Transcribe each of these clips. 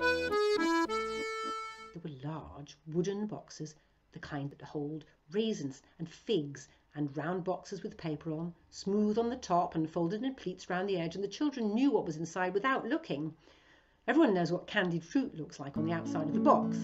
There were large wooden boxes, the kind that hold raisins and figs, and round boxes with paper on, smooth on the top and folded in pleats round the edge, and the children knew what was inside without looking. Everyone knows what candied fruit looks like on the outside of the box.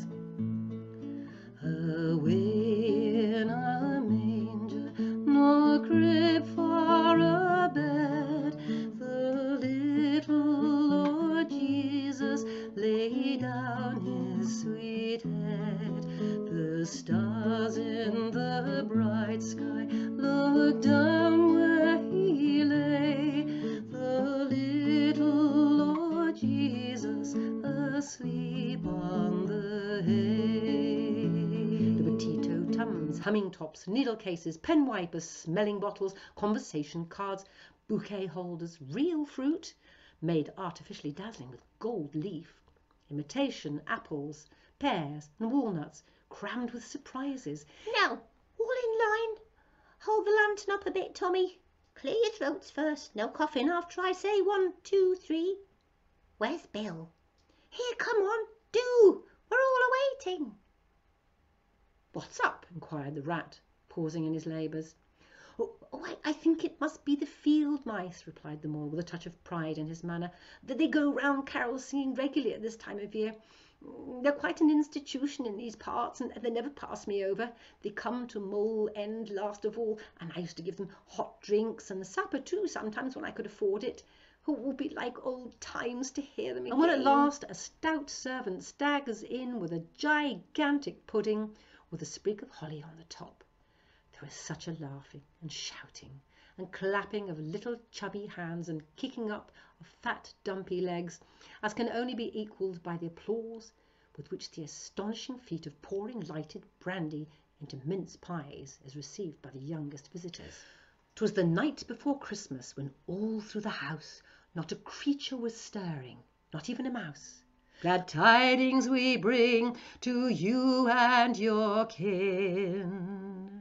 Away in a manger, no crib for a bed, the little Lord Jesus lay down his sweet head. The stars in the bright sky looked down where he lay, the little Lord Jesus asleep on the hay. There were teetotums, humming tops, needle cases, pen wipers, smelling bottles, conversation cards, bouquet holders, real fruit made artificially dazzling with gold leaf, imitation apples, pears and walnuts, crammed with surprises. Now, all in line. Hold the lantern up a bit, Tommy. Clear your throats first. No coughing after I say 1, 2, 3. Where's Bill? Here, come on, do. We're all awaiting. What's up? Inquired the rat, pausing in his labours. Oh, I think it must be the field mice, replied the mole with a touch of pride in his manner. They go round carol singing regularly at this time of year. They're quite an institution in these parts, and they never pass me over. They come to Mole End last of all, and I used to give them hot drinks and supper too sometimes when I could afford it. It would be like old times to hear them again. And when at last a stout servant staggers in with a gigantic pudding with a sprig of holly on the top, there is such a laughing and shouting and clapping of little chubby hands and kicking up of fat dumpy legs as can only be equalled by the applause with which the astonishing feat of pouring lighted brandy into mince pies is received by the youngest visitors. 'Twas the night before Christmas when all through the house not a creature was stirring, not even a mouse. Glad tidings we bring to you and your kin.